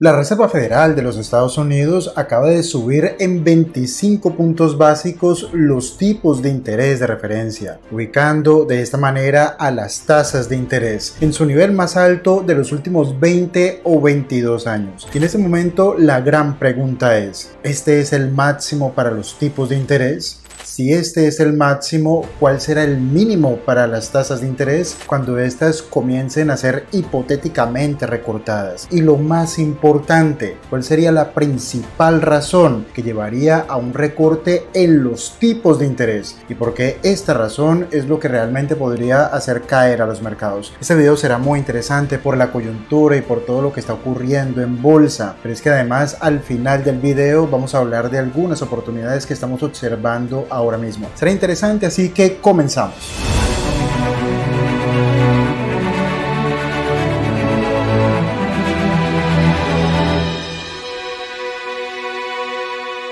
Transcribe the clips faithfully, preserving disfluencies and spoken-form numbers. La Reserva Federal de los Estados Unidos acaba de subir en veinticinco puntos básicos los tipos de interés de referencia, ubicando de esta manera a las tasas de interés en su nivel más alto de los últimos veinte o veintidós años. Y en este momento la gran pregunta es, ¿este es el máximo para los tipos de interés? Si este es el máximo, ¿cuál será el mínimo para las tasas de interés cuando estas comiencen a ser hipotéticamente recortadas? Y lo más importante, ¿cuál sería la principal razón que llevaría a un recorte en los tipos de interés? Y por qué esta razón es lo que realmente podría hacer caer a los mercados. Este video será muy interesante por la coyuntura y por todo lo que está ocurriendo en bolsa, pero es que además al final del video vamos a hablar de algunas oportunidades que estamos observando ahora. ahora mismo. Será interesante, así que comenzamos.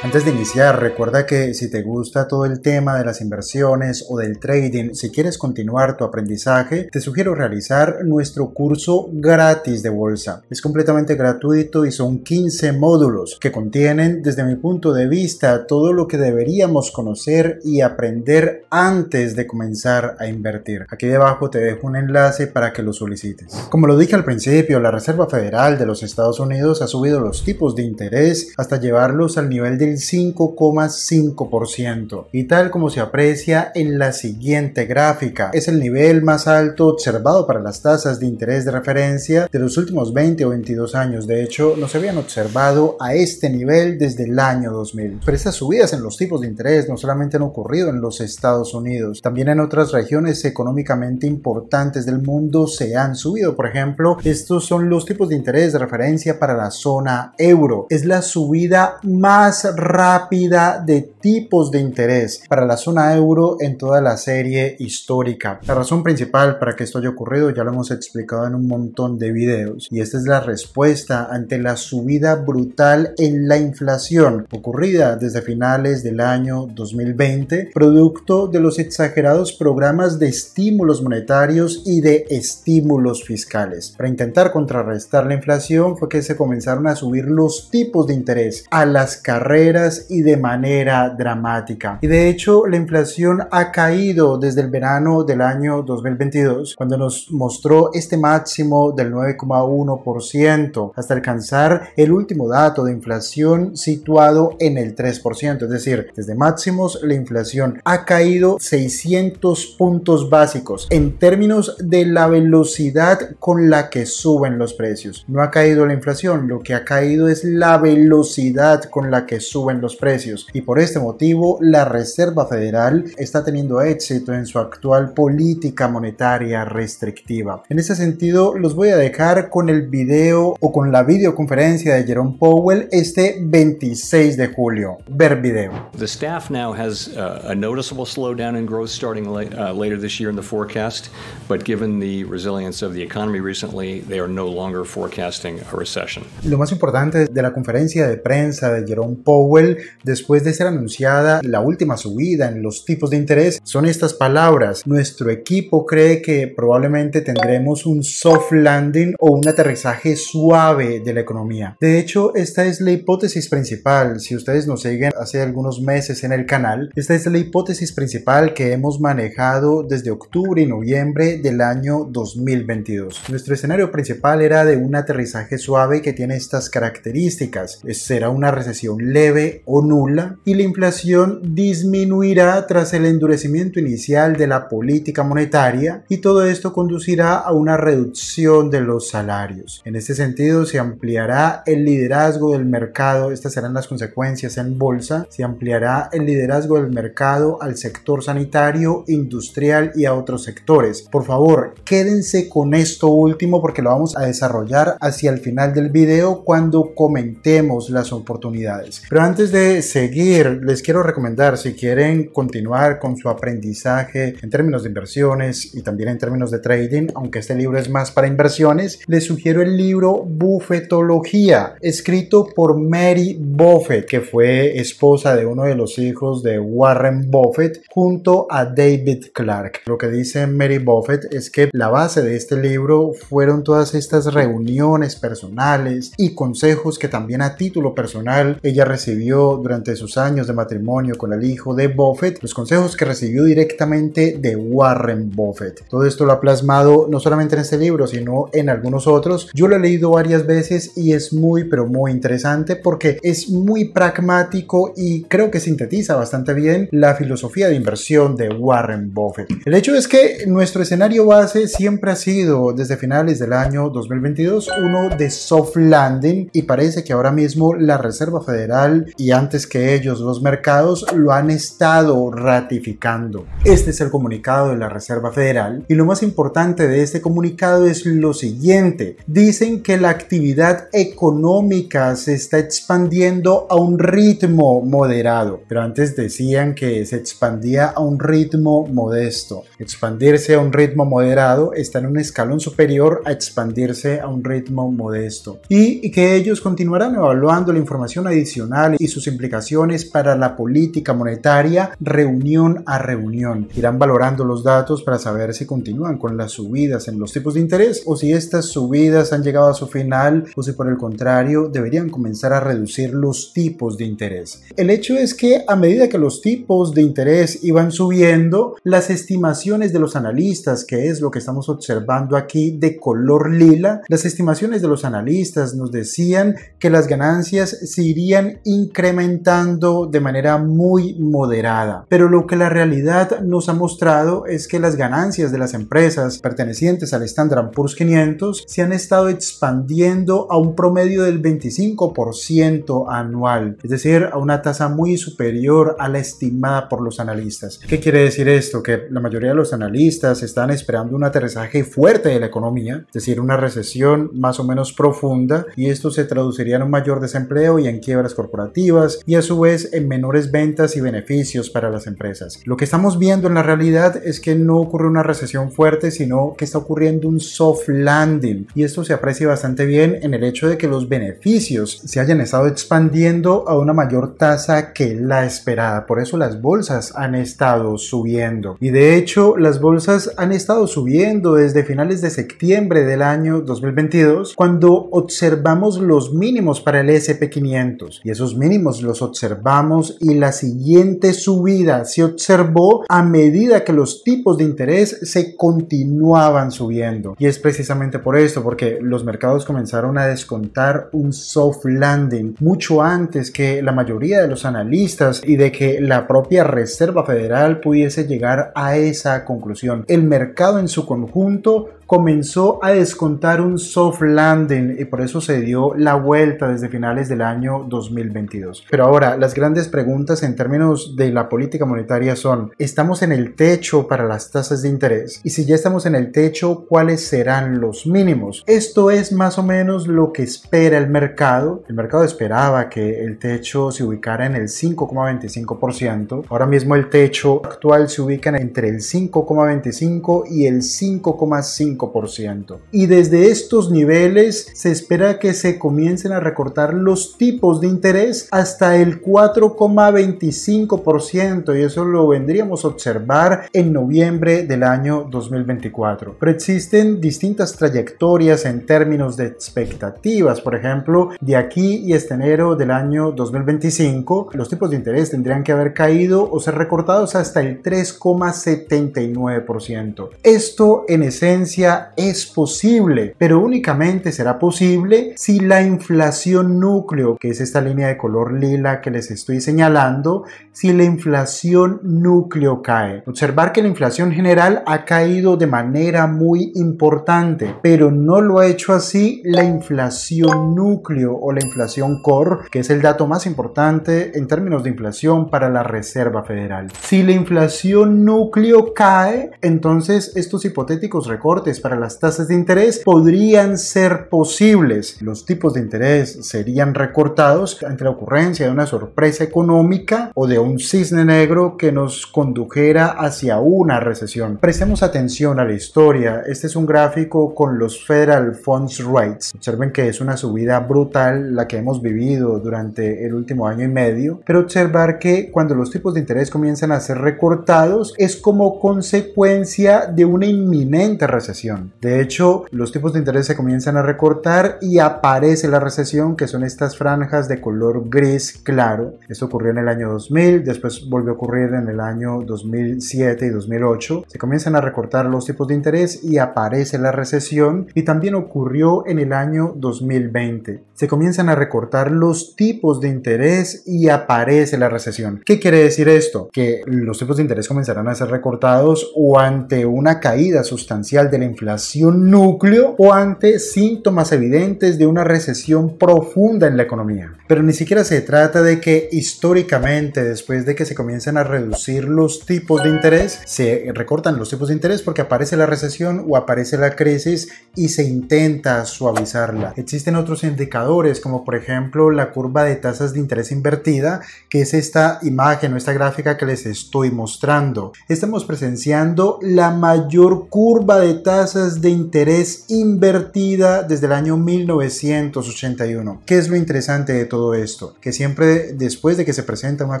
Antes de iniciar, recuerda que si te gusta todo el tema de las inversiones o del trading, si quieres continuar tu aprendizaje, te sugiero realizar nuestro curso gratis de bolsa. Es completamente gratuito y son quince módulos que contienen, desde mi punto de vista, todo lo que deberíamos conocer y aprender antes de comenzar a invertir. Aquí debajo te dejo un enlace para que lo solicites. Como lo dije al principio, la Reserva Federal de los Estados Unidos ha subido los tipos de interés hasta llevarlos al nivel del cinco coma cinco por ciento, y tal como se aprecia en la siguiente gráfica, es el nivel más alto observado para las tasas de interés de referencia de los últimos veinte o veintidós años. De hecho, no se habían observado a este nivel desde el año dos mil. Pero estas subidas en los tipos de interés no solamente han ocurrido en los Estados Unidos, también en otras regiones económicamente importantes del mundo se han subido. Por ejemplo, estos son los tipos de interés de referencia para la zona euro. Es la subida más rápida de tipos de interés para la zona euro en toda la serie histórica. La razón principal para que esto haya ocurrido ya lo hemos explicado en un montón de videos, y esta es la respuesta ante la subida brutal en la inflación ocurrida desde finales del año dos mil veinte, producto de los exagerados programas de estímulos monetarios y de estímulos fiscales. Para intentar contrarrestar la inflación fue que se comenzaron a subir los tipos de interés a las carreras y de manera dramática. Y de hecho, la inflación ha caído desde el verano del año dos mil veintidós, cuando nos mostró este máximo del nueve coma uno por ciento, hasta alcanzar el último dato de inflación situado en el tres por ciento. Es decir, desde máximos la inflación ha caído seiscientos puntos básicos en términos de la velocidad con la que suben los precios. No ha caído la inflación, lo que ha caído es la velocidad con la que suben los precios, y por este motivo la Reserva Federal está teniendo éxito en su actual política monetaria restrictiva. En ese sentido, los voy a dejar con el video o con la videoconferencia de Jerome Powell este veintiséis de julio. Ver video. The staff now has uh, a noticeable slowdown in growth starting la uh, later this year in the forecast, but given the resilience of the economy recently, they are no longer forecasting a recession. Lo más importante de la conferencia de prensa de Jerome Powell, después de ser anunciada la última subida en los tipos de interés, son estas palabras: nuestro equipo cree que probablemente tendremos un soft landing o un aterrizaje suave de la economía. De hecho, esta es la hipótesis principal. Si ustedes nos siguen hace algunos meses en el canal, esta es la hipótesis principal que hemos manejado desde octubre y noviembre del año dos mil veintidós. Nuestro escenario principal era de un aterrizaje suave que tiene estas características: será una recesión leve o nula y la inflación disminuirá tras el endurecimiento inicial de la política monetaria, y todo esto conducirá a una reducción de los salarios. En este sentido, se ampliará el liderazgo del mercado. Estas serán las consecuencias en bolsa. Se ampliará el liderazgo del mercado al sector sanitario, industrial y a otros sectores. Por favor, quédense con esto último porque lo vamos a desarrollar hacia el final del video cuando comentemos las oportunidades. Pero antes de seguir, les quiero recomendar, si quieren continuar con su aprendizaje en términos de inversiones y también en términos de trading, aunque este libro es más para inversiones, les sugiero el libro Buffetología, escrito por Mary Buffett, que fue esposa de uno de los hijos de Warren Buffett, junto a David Clark. Lo que dice Mary Buffett es que la base de este libro fueron todas estas reuniones personales y consejos que también a título personal ella recibió durante sus años de matrimonio con el hijo de Buffett, los consejos que recibió directamente de Warren Buffett. Todo esto lo ha plasmado no solamente en este libro, sino en algunos otros. Yo lo he leído varias veces y es muy, pero muy interesante porque es muy pragmático y creo que sintetiza bastante bien la filosofía de inversión de Warren Buffett. El hecho es que nuestro escenario base siempre ha sido, desde finales del año dos mil veintidós, uno de soft landing, y parece que ahora mismo la Reserva Federal y antes que ellos los mercados lo han estado ratificando. Este es el comunicado de la Reserva Federal y lo más importante de este comunicado es lo siguiente. Dicen que la actividad económica se está expandiendo a un ritmo moderado, pero antes decían que se expandía a un ritmo modesto. Expandirse a un ritmo moderado está en un escalón superior a expandirse a un ritmo modesto, y que ellos continuarán evaluando la información adicional y sus implicaciones para la política monetaria reunión a reunión. Irán valorando los datos para saber si continúan con las subidas en los tipos de interés o si estas subidas han llegado a su final o si por el contrario deberían comenzar a reducir los tipos de interés. El hecho es que a medida que los tipos de interés iban subiendo, las estimaciones de los analistas, que es lo que estamos observando aquí de color lila, las estimaciones de los analistas nos decían que las ganancias se irían incrementando de manera muy moderada, pero lo que la realidad nos ha mostrado es que las ganancias de las empresas pertenecientes al Standard and Poor's quinientos se han estado expandiendo a un promedio del veinticinco por ciento anual, es decir, a una tasa muy superior a la estimada por los analistas. ¿Qué quiere decir esto? Que la mayoría de los analistas están esperando un aterrizaje fuerte de la economía, es decir, una recesión más o menos profunda, y esto se traduciría en un mayor desempleo y en quiebras corporativas y a su vez en menores ventas y beneficios para las empresas. Lo que estamos viendo en la realidad es que no ocurre una recesión fuerte, sino que está ocurriendo un soft landing, y esto se aprecia bastante bien en el hecho de que los beneficios se hayan estado expandiendo a una mayor tasa que la esperada. Por eso las bolsas han estado subiendo, y de hecho las bolsas han estado subiendo desde finales de septiembre del año dos mil veintidós, cuando observamos los mínimos para el ese and pe quinientos, y esos mínimos los observamos, y la siguiente subida se observó a medida que los tipos de interés se continuaban subiendo. Y es precisamente por esto, porque los mercados comenzaron a descontar un soft landing mucho antes que la mayoría de los analistas y de que la propia Reserva Federal pudiese llegar a esa conclusión. El mercado en su conjunto comenzó a descontar un soft landing y por eso se dio la vuelta desde finales del año dos mil veintidós. Pero ahora, las grandes preguntas en términos de la política monetaria son: ¿estamos en el techo para las tasas de interés? Y si ya estamos en el techo, ¿cuáles serán los mínimos? Esto es más o menos lo que espera el mercado. El mercado esperaba que el techo se ubicara en el cinco coma veinticinco por ciento. Ahora mismo el techo actual se ubica entre el cinco coma veinticinco y el cinco coma cinco por ciento. Y desde estos niveles se espera que se comiencen a recortar los tipos de interés hasta el cuatro coma veinticinco por ciento, y eso lo vendríamos a observar en noviembre del año dos mil veinticuatro. Pero existen distintas trayectorias en términos de expectativas. Por ejemplo, de aquí y hasta enero del año dos mil veinticinco, los tipos de interés tendrían que haber caído o ser recortados hasta el tres coma setenta y nueve por ciento. Esto en esencia es posible, pero únicamente será posible si la inflación núcleo, que es esta línea de color lila que les estoy señalando, si la inflación núcleo cae. Observar que la inflación general ha caído de manera muy importante, pero no lo ha hecho así la inflación núcleo o la inflación core, que es el dato más importante en términos de inflación para la Reserva Federal. Si la inflación núcleo cae, entonces estos hipotéticos recortes para las tasas de interés podrían ser posibles. Los tipos de interés serían recortados entre ocurrencia, de una sorpresa económica o de un cisne negro que nos condujera hacia una recesión. Prestemos atención a la historia. Este es un gráfico con los Federal Funds Rates. Observen que es una subida brutal la que hemos vivido durante el último año y medio, pero observar que cuando los tipos de interés comienzan a ser recortados es como consecuencia de una inminente recesión. De hecho, los tipos de interés se comienzan a recortar y aparece la recesión, que son estas franjas de color gris claro. Esto ocurrió en el año dos mil, después volvió a ocurrir en el año dos mil siete y dos mil ocho. Se comienzan a recortar los tipos de interés y aparece la recesión, y también ocurrió en el año dos mil veinte. Se comienzan a recortar los tipos de interés y aparece la recesión. ¿Qué quiere decir esto? Que los tipos de interés comenzarán a ser recortados o ante una caída sustancial de la inflación núcleo o ante síntomas evidentes de una recesión profunda en la economía. Pero ni siquiera se trata de que históricamente, después de que se comiencen a reducir los tipos de interés, se recortan los tipos de interés porque aparece la recesión o aparece la crisis y se intenta suavizarla. Existen otros indicadores, como por ejemplo la curva de tasas de interés invertida, que es esta imagen o esta gráfica que les estoy mostrando. Estamos presenciando la mayor curva de tasas de interés invertida desde el año mil novecientos ochenta y uno. ¿Qué es lo interesante de todo esto? Que siempre después de que se presenta una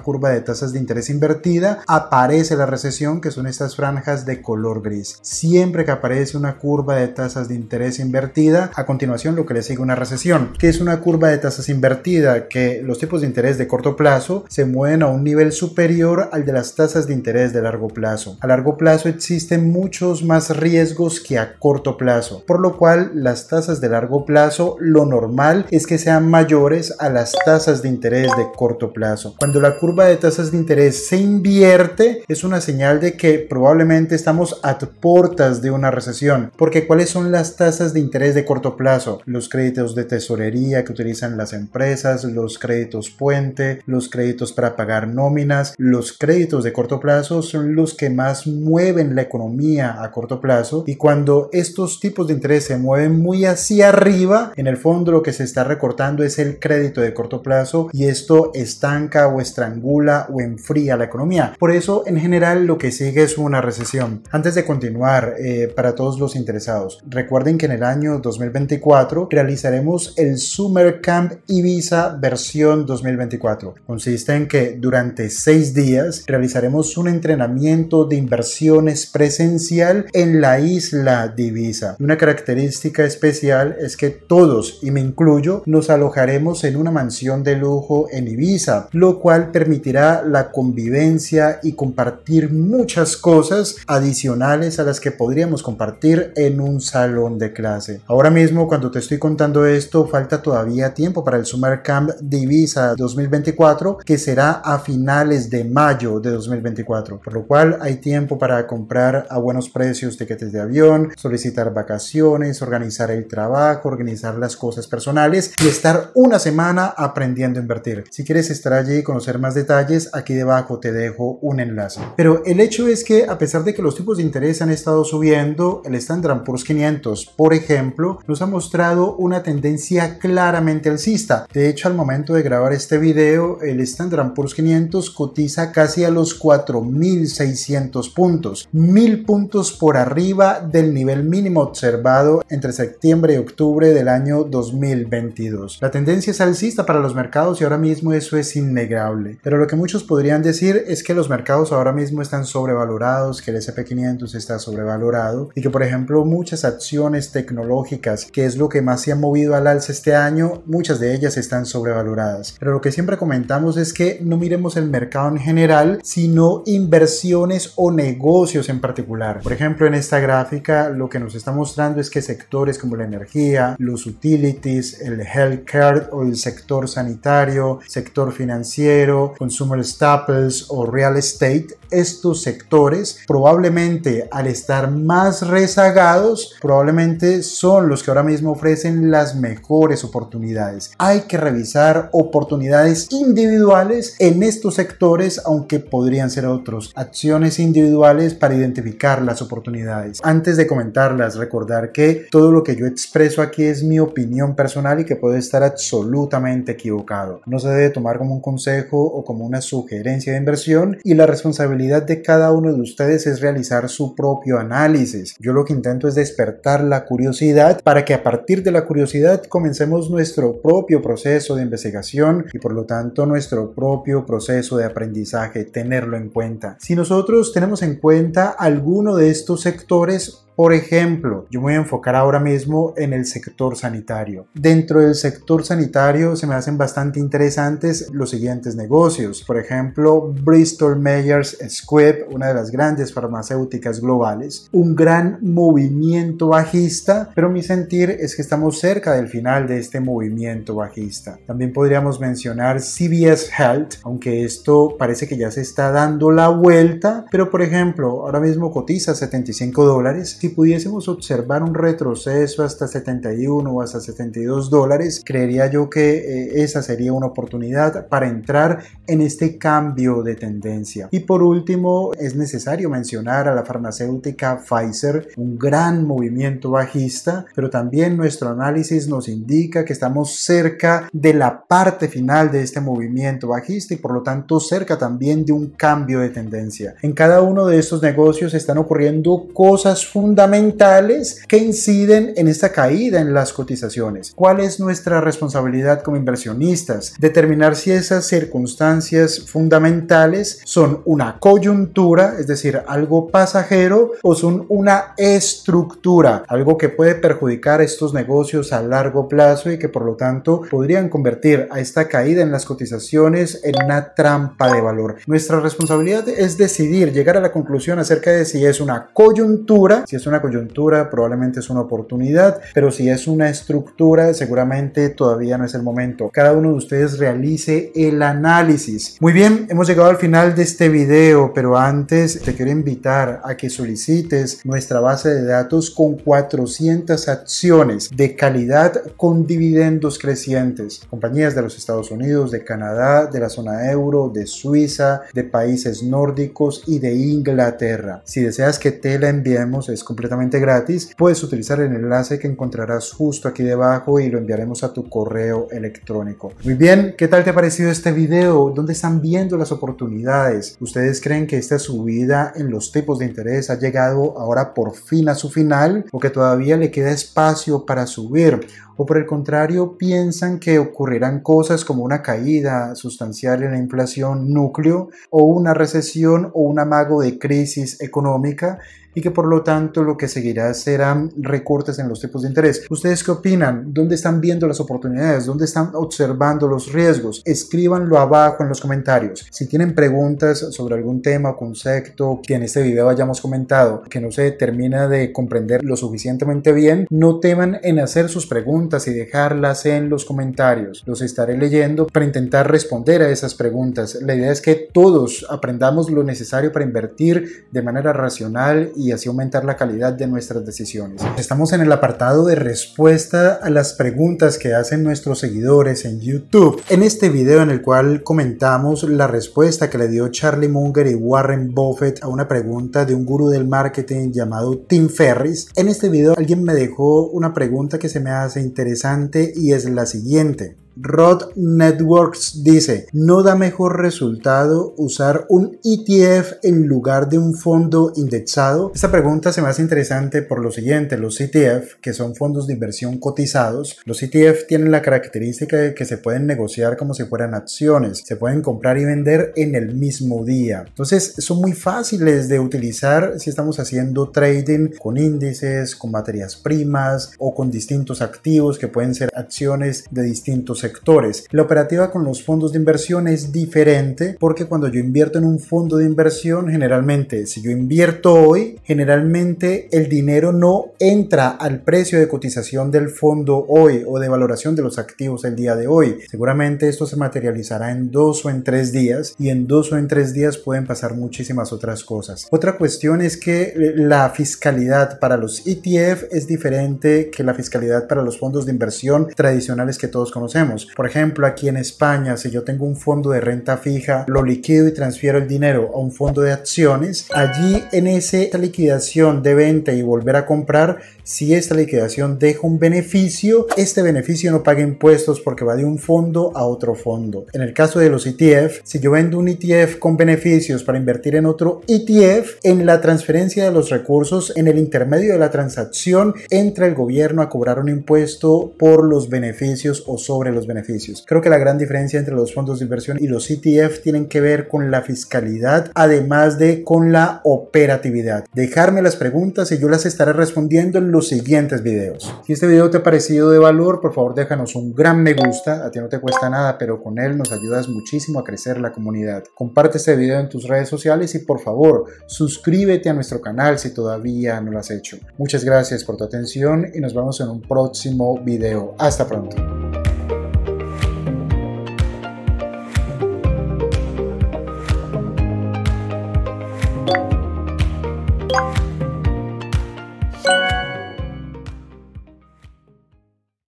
curva de tasas de interés invertida, aparece la recesión, que son estas franjas de color gris. Siempre que aparece una curva de tasas de interés invertida, a continuación lo que le sigue una recesión, que es una curva de tasas invertida, que los tipos de interés de corto plazo se mueven a un nivel superior al de las tasas de interés de largo plazo. A largo plazo existen muchos más riesgos que a corto plazo, por lo cual las tasas de largo plazo, lo normal es que sean mayores a las tasas de interés de corto plazo. Cuando la curva de tasas de interés se invierte, es una señal de que probablemente estamos a puertas de una recesión, porque ¿cuáles son las tasas de interés de corto plazo? Los créditos de tesorería que utilizan las empresas, los créditos puente, los créditos para pagar nóminas. Los créditos de corto plazo son los que más mueven la economía a corto plazo, y cuando estos tipos de interés se mueven muy hacia arriba, en el fondo lo que se está recortando es el crédito de corto plazo, y esto estanca o estrangula o enfría la economía. Por eso en general lo que sigue es una recesión. Antes de continuar, eh, para todos los interesados, recuerden que en el año dos mil veinticuatro realizaremos el Summer Camp Ibiza versión dos mil veinticuatro. Consiste en que durante seis días realizaremos un entrenamiento de inversiones presencial en la isla de Ibiza. Una característica especial es que todos, y me incluyo, nos alojaremos en una mansión de lujo en Ibiza, lo cual permitirá la convivencia y compartir muchas cosas adicionales a las que podríamos compartir en un salón de clase. Ahora mismo, cuando te estoy contando esto, falta todavía tiempo para el Summer Camp de Ibiza dos mil veinticuatro, que será a finales de mayo de dos mil veinticuatro, por lo cual hay tiempo para comprar a buenos precios tiquetes de avión, solicitar vacaciones, organizar el trabajo, organizar las cosas personales y estar una semana aprendiendo a invertir. Si quieres estar allí y conocer más detalles, aquí debajo te dejo un enlace. Pero el hecho es que, a pesar de que los tipos de interés han estado subiendo, el Standard and Poor's quinientos, por ejemplo, nos ha mostrado una tendencia claramente alcista. De hecho, al momento de grabar este video, el Standard and Poor's quinientos cotiza casi a los cuatro mil seiscientos puntos, mil puntos por arriba del nivel mínimo observado entre septiembre y octubre del año dos mil veintidós. La tendencia es alcista para los mercados y ahora mismo eso es innegable. Pero lo que muchos podrían decir es que los mercados ahora mismo están sobrevalorados, que el ese and pe quinientos está sobrevalorado y que, por ejemplo, muchas acciones tecnológicas, que es lo que más se ha movido al alza este año, muchas de ellas están sobrevaloradas. Pero lo que siempre comentamos es que no miremos el mercado en general, sino inversiones o negocios en particular. Por ejemplo, en esta gráfica lo que nos está mostrando es que sectores como la energía, los utilities, el healthcare o el sector sanitario, sector financiero, consumer staples o real estate, estos sectores probablemente, al estar más rezagados, probablemente son los que ahora mismo ofrecen las mejores oportunidades oportunidades. Hay que revisar oportunidades individuales en estos sectores, aunque podrían ser otros. Acciones individuales para identificar las oportunidades. Antes de comentarlas, recordar que todo lo que yo expreso aquí es mi opinión personal y que puede estar absolutamente equivocado. No se debe tomar como un consejo o como una sugerencia de inversión, y la responsabilidad de cada uno de ustedes es realizar su propio análisis. Yo lo que intento es despertar la curiosidad para que a partir de la curiosidad comencemos nuestro propio proceso de investigación y por lo tanto nuestro propio proceso de aprendizaje, tenerlo en cuenta. Si nosotros tenemos en cuenta alguno de estos sectores, por ejemplo, yo me voy a enfocar ahora mismo en el sector sanitario. Dentro del sector sanitario se me hacen bastante interesantes los siguientes negocios. Por ejemplo, Bristol Myers Squibb, una de las grandes farmacéuticas globales. Un gran movimiento bajista, pero mi sentir es que estamos cerca del final de este movimiento bajista. También podríamos mencionar C V S Health, aunque esto parece que ya se está dando la vuelta, pero por ejemplo, ahora mismo cotiza setenta y cinco dólares. Si pudiésemos observar un retroceso hasta setenta y uno o hasta setenta y dos dólares, creería yo que eh, esa sería una oportunidad para entrar en este cambio de tendencia. Y por último, es necesario mencionar a la farmacéutica Pfizer, un gran movimiento bajista, pero también nuestro análisis nos indica que estamos cerca de la parte final de este movimiento bajista y por lo tanto cerca también de un cambio de tendencia. En cada uno de estos negocios están ocurriendo cosas fundamentales fundamentales que inciden en esta caída en las cotizaciones. ¿Cuál es nuestra responsabilidad como inversionistas? Determinar si esas circunstancias fundamentales son una coyuntura, es decir, algo pasajero, o son una estructura, algo que puede perjudicar estos negocios a largo plazo y que por lo tanto podrían convertir a esta caída en las cotizaciones en una trampa de valor. Nuestra responsabilidad es decidir, llegar a la conclusión acerca de si es una coyuntura. Si es una coyuntura, probablemente es una oportunidad, pero si es una estructura, seguramente todavía no es el momento. Cada uno de ustedes realice el análisis. Muy bien, hemos llegado al final de este video, pero antes te quiero invitar a que solicites nuestra base de datos con cuatrocientas acciones de calidad con dividendos crecientes. Compañías de los Estados Unidos, de Canadá, de la zona euro, de Suiza, de países nórdicos y de Inglaterra. Si deseas que te la enviemos, es completamente gratis. Puedes utilizar el enlace que encontrarás justo aquí debajo y lo enviaremos a tu correo electrónico. Muy bien, ¿qué tal te ha parecido este video? ¿Dónde están viendo las oportunidades? ¿Ustedes creen que esta subida en los tipos de interés ha llegado ahora por fin a su final o que todavía le queda espacio para subir? ¿O por el contrario piensan que ocurrirán cosas como una caída sustancial en la inflación núcleo o una recesión o un amago de crisis económica y que por lo tanto lo que seguirá serán recortes en los tipos de interés? ¿Ustedes qué opinan? ¿Dónde están viendo las oportunidades? ¿Dónde están observando los riesgos? Escríbanlo abajo en los comentarios. Si tienen preguntas sobre algún tema o concepto que en este video hayamos comentado que no se termina de comprender lo suficientemente bien, no teman en hacer sus preguntas y dejarlas en los comentarios. Los estaré leyendo para intentar responder a esas preguntas. La idea es que todos aprendamos lo necesario para invertir de manera racional y así aumentar la calidad de nuestras decisiones. Estamos en el apartado de respuesta a las preguntas que hacen nuestros seguidores en YouTube. En este video en el cual comentamos la respuesta que le dio Charlie Munger y Warren Buffett a una pregunta de un gurú del marketing llamado Tim Ferris, en este video alguien me dejó una pregunta que se me hace interesante interesante y es la siguiente. Rod Networks dice: ¿no da mejor resultado usar un E T F en lugar de un fondo indexado? Esta pregunta se me hace interesante por lo siguiente. Los E T F, que son fondos de inversión cotizados, los E T F tienen la característica de que se pueden negociar como si fueran acciones. Se pueden comprar y vender en el mismo día. Entonces son muy fáciles de utilizar si estamos haciendo trading con índices, con materias primas o con distintos activos que pueden ser acciones de distintos sectores. La operativa con los fondos de inversión es diferente porque cuando yo invierto en un fondo de inversión, generalmente, si yo invierto hoy, generalmente el dinero no entra al precio de cotización del fondo hoy o de valoración de los activos el día de hoy. Seguramente esto se materializará en dos o en tres días y en dos o en tres días pueden pasar muchísimas otras cosas. Otra cuestión es que la fiscalidad para los E T F es diferente que la fiscalidad para los fondos de inversión tradicionales que todos conocemos. Por ejemplo, aquí en España, si yo tengo un fondo de renta fija, lo liquido y transfiero el dinero a un fondo de acciones, allí en esa liquidación de venta y volver a comprar, si esta liquidación deja un beneficio, este beneficio no paga impuestos porque va de un fondo a otro fondo. En el caso de los E T F, si yo vendo un E T F con beneficios para invertir en otro E T F, en la transferencia de los recursos, en el intermedio de la transacción, entra el gobierno a cobrar un impuesto por los beneficios o sobre los beneficios. Creo que la gran diferencia entre los fondos de inversión y los E T F tienen que ver con la fiscalidad, además de con la operatividad. Dejarme las preguntas y yo las estaré respondiendo en los siguientes videos. Si este video te ha parecido de valor, por favor déjanos un gran me gusta, a ti no te cuesta nada, pero con él nos ayudas muchísimo a crecer la comunidad. Comparte este video en tus redes sociales y por favor suscríbete a nuestro canal si todavía no lo has hecho. Muchas gracias por tu atención y nos vemos en un próximo video. Hasta pronto.